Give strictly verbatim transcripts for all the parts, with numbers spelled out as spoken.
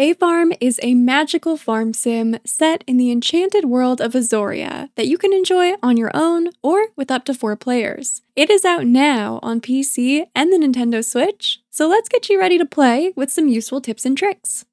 Fae Farm is a magical farm sim set in the enchanted world of Azoria that you can enjoy on your own or with up to four players. It is out now on P C and the Nintendo Switch, so let's get you ready to play with some useful tips and tricks.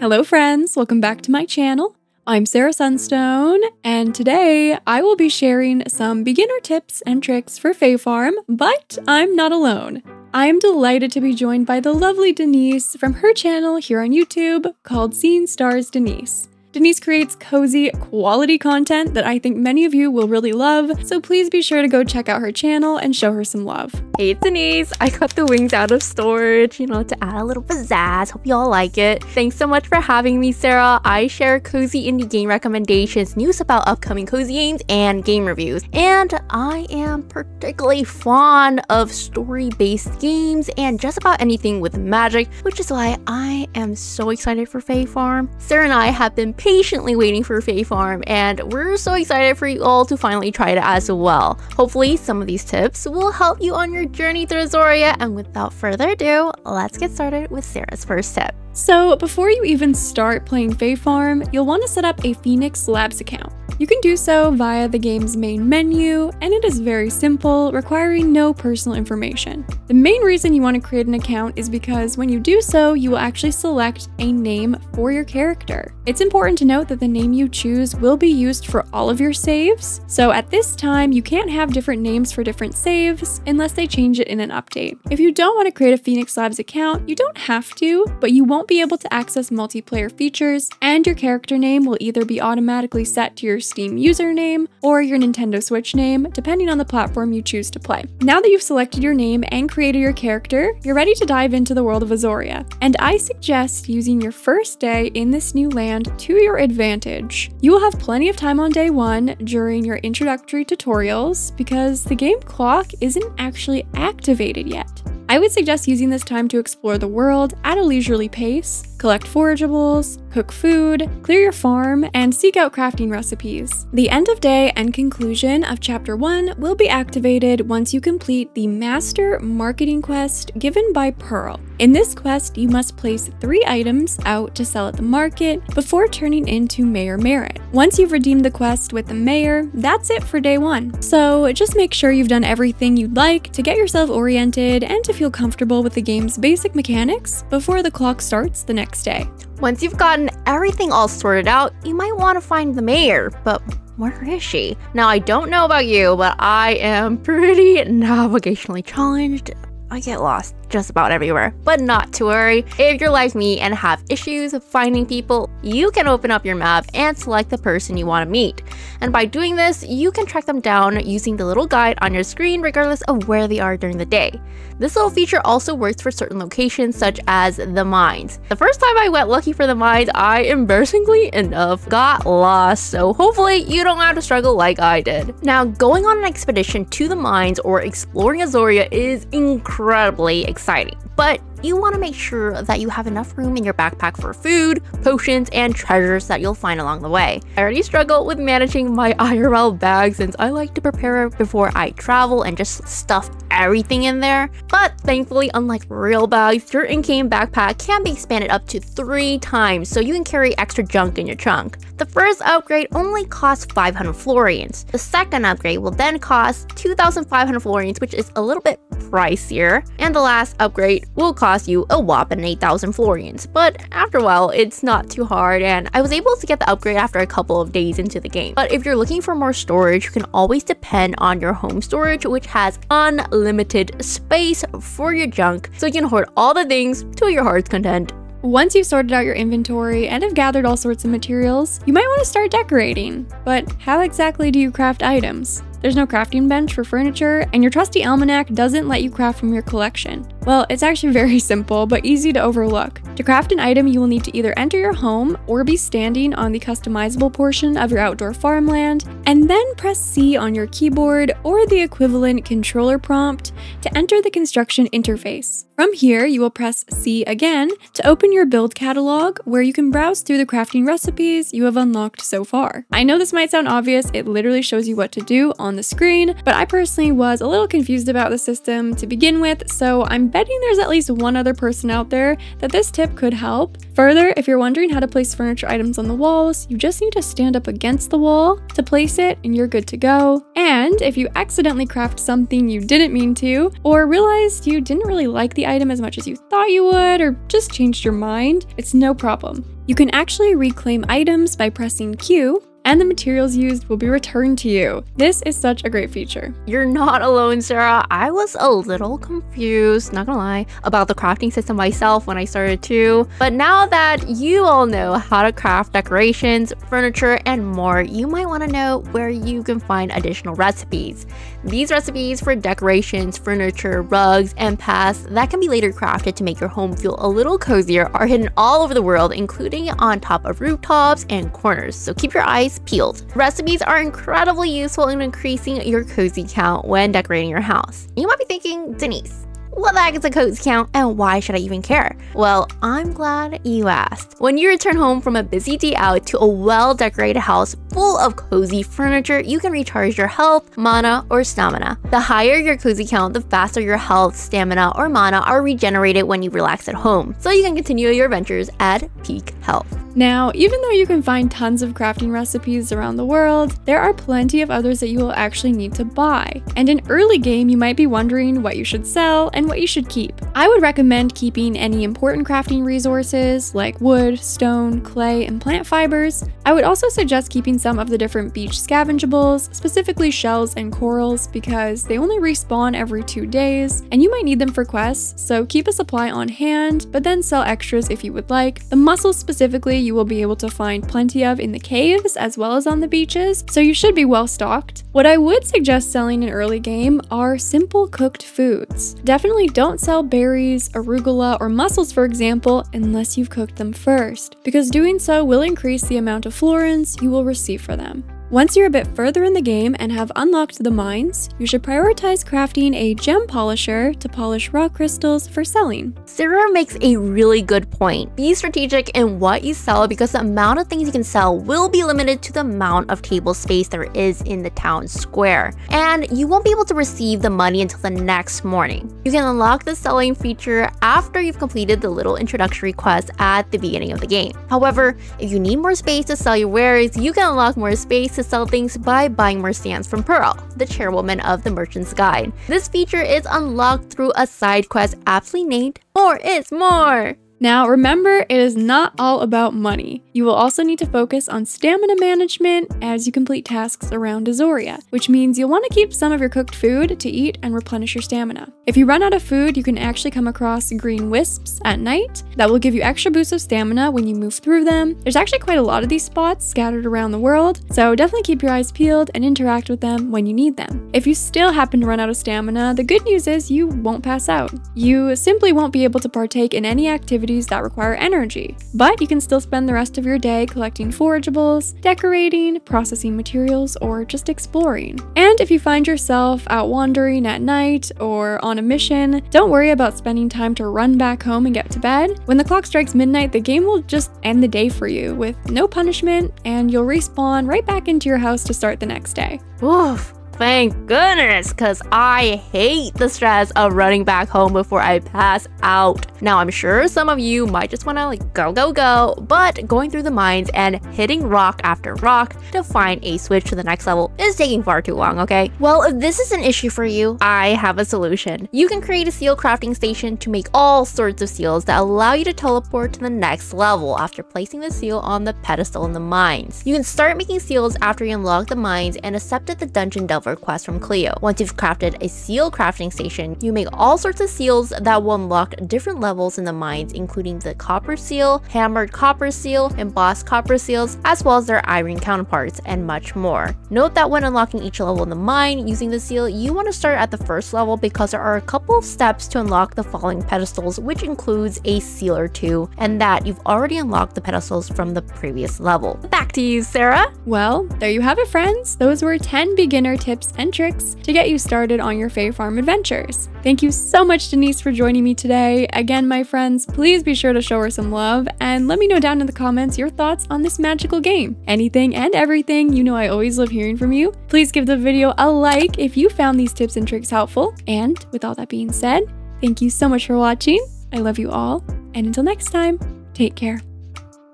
Hello friends, welcome back to my channel. I'm Sarah Sunstone, and today I will be sharing some beginner tips and tricks for Fae Farm, but I'm not alone. I'm delighted to be joined by the lovely Denise from her channel here on YouTube called Seeing Stars Denise. Denise creates cozy, quality content that I think many of you will really love, so please be sure to go check out her channel and show her some love. Hey, it's Denise. I got the wings out of storage, you know, to add a little pizzazz. Hope you all like it. Thanks so much for having me, Sarah. I share cozy indie game recommendations, news about upcoming cozy games, and game reviews. And I am particularly fond of story-based games and just about anything with magic, which is why I am so excited for Fae Farm. Sarah and I have been patiently waiting for Fae Farm, and we're so excited for you all to finally try it as well. Hopefully some of these tips will help you on your journey through Azoria, and without further ado, let's get started with Sarah's first tip. So before you even start playing Fae Farm, you'll want to set up a Phoenix Labs account. You can do so via the game's main menu, and it is very simple, requiring no personal information. The main reason you want to create an account is because when you do so, you will actually select a name for your character. It's important to note that the name you choose will be used for all of your saves, so at this time, you can't have different names for different saves unless they change it in an update. If you don't want to create a Phoenix Labs account, you don't have to, but you won't be able to access multiplayer features, and your character name will either be automatically set to your Steam username or your Nintendo Switch name, depending on the platform you choose to play. Now that you've selected your name and created your character, you're ready to dive into the world of Azoria, and I suggest using your first day in this new land to your advantage. You will have plenty of time on day one during your introductory tutorials because the game clock isn't actually activated yet. I would suggest using this time to explore the world at a leisurely pace, collect forageables, cook food, clear your farm, and seek out crafting recipes. The end of day and conclusion of Chapter one will be activated once you complete the Master Marketing quest given by Pearl. In this quest, you must place three items out to sell at the market before turning into Mayor Merritt. Once you've redeemed the quest with the mayor, that's it for day one. So just make sure you've done everything you'd like to get yourself oriented and to feel comfortable with the game's basic mechanics before the clock starts the next day. Once you've gotten everything all sorted out, you might want to find the mayor, but where is she? Now, I don't know about you, but I am pretty navigationally challenged. I get lost just about everywhere, but not to worry. If you're like me and have issues finding people, you can open up your map and select the person you want to meet. And by doing this, you can track them down using the little guide on your screen regardless of where they are during the day. This little feature also works for certain locations such as the mines. The first time I went looking for the mines, I embarrassingly enough got lost, so hopefully you don't have to struggle like I did. Now, going on an expedition to the mines or exploring Azoria is incredibly exciting. Exciting, but you want to make sure that you have enough room in your backpack for food, potions, and treasures that you'll find along the way. I already struggle with managing my I R L bag since I like to prepare before I travel and just stuff everything in there, but thankfully, unlike real bags, your in-game backpack can be expanded up to three times, so you can carry extra junk in your trunk. The first upgrade only costs five hundred florins. The second upgrade will then cost two thousand five hundred florins, which is a little bit pricier, and the last upgrade will cost you a whopping eight thousand florins, but after a while it's not too hard, and I was able to get the upgrade after a couple of days into the game. But if you're looking for more storage, you can always depend on your home storage, which has unlimited space for your junk, so you can hoard all the things to your heart's content. Once you've sorted out your inventory and have gathered all sorts of materials, you might want to start decorating. But how exactly do you craft items? There's no crafting bench for furniture, and your trusty almanac doesn't let you craft from your collection. Well, it's actually very simple, but easy to overlook. To craft an item, you will need to either enter your home or be standing on the customizable portion of your outdoor farmland, and then press C on your keyboard or the equivalent controller prompt to enter the construction interface. From here, you will press C again to open your build catalog, where you can browse through the crafting recipes you have unlocked so far. I know this might sound obvious, it literally shows you what to do on on the screen, but I personally was a little confused about the system to begin with, so I'm betting there's at least one other person out there that this tip could help. Further, if you're wondering how to place furniture items on the walls, you just need to stand up against the wall to place it and you're good to go. And if you accidentally craft something you didn't mean to, or realized you didn't really like the item as much as you thought you would, or just changed your mind, it's no problem. You can actually reclaim items by pressing Q, and the materials used will be returned to you. This is such a great feature. You're not alone, Sarah. I was a little confused, not gonna lie, about the crafting system myself when I started too. But now that you all know how to craft decorations, furniture, and more, you might wanna know where you can find additional recipes. These recipes for decorations, furniture, rugs, and paths that can be later crafted to make your home feel a little cozier are hidden all over the world, including on top of rooftops and corners. So keep your eyes peeled. Recipes are incredibly useful in increasing your cozy count when decorating your house. You might be thinking, Denise, what the heck is a cozy count and why should I even care? Well, I'm glad you asked. When you return home from a busy day out to a well-decorated house full of cozy furniture, you can recharge your health, mana, or stamina. The higher your cozy count, the faster your health, stamina, or mana are regenerated when you relax at home, so you can continue your adventures at peak health. Now, even though you can find tons of crafting recipes around the world, there are plenty of others that you will actually need to buy. And in early game, you might be wondering what you should sell and what you should keep. I would recommend keeping any important crafting resources like wood, stone, clay, and plant fibers. I would also suggest keeping some of the different beach scavengeables, specifically shells and corals, because they only respawn every two days and you might need them for quests, so keep a supply on hand, but then sell extras if you would like. The mussels specifically you will be able to find plenty of in the caves as well as on the beaches, so you should be well stocked. What I would suggest selling in early game are simple cooked foods. Definitely don't sell berries, arugula, or mussels, for example, unless you've cooked them first, because doing so will increase the amount of florins you will receive for them. Once you're a bit further in the game and have unlocked the mines, you should prioritize crafting a gem polisher to polish rock crystals for selling. Sarah makes a really good point. Be strategic in what you sell because the amount of things you can sell will be limited to the amount of table space there is in the town square, and you won't be able to receive the money until the next morning. You can unlock the selling feature after you've completed the little introductory quest at the beginning of the game. However, if you need more space to sell your wares, you can unlock more space to sell things by buying more stands from Pearl, the chairwoman of the Merchant's Guide. This feature is unlocked through a side quest aptly named More Is More. Now remember, it is not all about money. You will also need to focus on stamina management as you complete tasks around Azoria, which means you'll want to keep some of your cooked food to eat and replenish your stamina. If you run out of food, you can actually come across green wisps at night that will give you extra boosts of stamina when you move through them. There's actually quite a lot of these spots scattered around the world, so definitely keep your eyes peeled and interact with them when you need them. If you still happen to run out of stamina, the good news is you won't pass out. You simply won't be able to partake in any activity that require energy, but you can still spend the rest of your day collecting forageables, decorating, processing materials, or just exploring. And if you find yourself out wandering at night or on a mission, don't worry about spending time to run back home and get to bed. When the clock strikes midnight, the game will just end the day for you with no punishment, and you'll respawn right back into your house to start the next day. Oof. Thank goodness, because I hate the stress of running back home before I pass out. Now, I'm sure some of you might just want to like go, go, go, but going through the mines and hitting rock after rock to find a switch to the next level is taking far too long, okay? Well, if this is an issue for you, I have a solution. You can create a seal crafting station to make all sorts of seals that allow you to teleport to the next level after placing the seal on the pedestal in the mines. You can start making seals after you unlock the mines and accepted the dungeon delver quest from Clio. Once you've crafted a seal crafting station, you make all sorts of seals that will unlock different levels in the mines, including the copper seal, hammered copper seal, embossed copper seals, as well as their iron counterparts, and much more. Note that when unlocking each level in the mine using the seal, you want to start at the first level because there are a couple of steps to unlock the following pedestals, which includes a seal or two, and that you've already unlocked the pedestals from the previous level. Back to you, Sarah. Well, there you have it, friends. Those were ten beginner tips tips and tricks to get you started on your Fae Farm adventures. Thank you so much, Denise, for joining me today. Again, my friends, please be sure to show her some love and let me know down in the comments your thoughts on this magical game. Anything and everything, you know I always love hearing from you. Please give the video a like if you found these tips and tricks helpful. And with all that being said, thank you so much for watching. I love you all, and until next time, take care.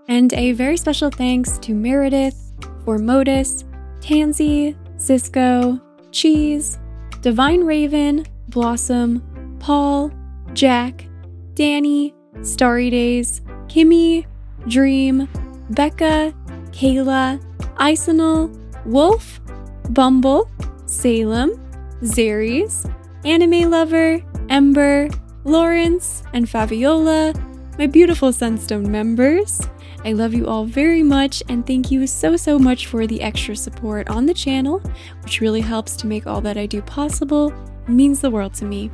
And a very special thanks to Meredith, Formodus, Tansy, Cisco, Cheese, Divine Raven, Blossom, Paul, Jack, Danny, Starry Days, Kimmy, Dream, Becca, Kayla, Isenal, Wolf, Bumble, Salem, Zeres, Anime Lover, Ember, Lawrence, and Fabiola, my beautiful Sunstone members. I love you all very much, and thank you so, so much for the extra support on the channel, which really helps to make all that I do possible. It means the world to me.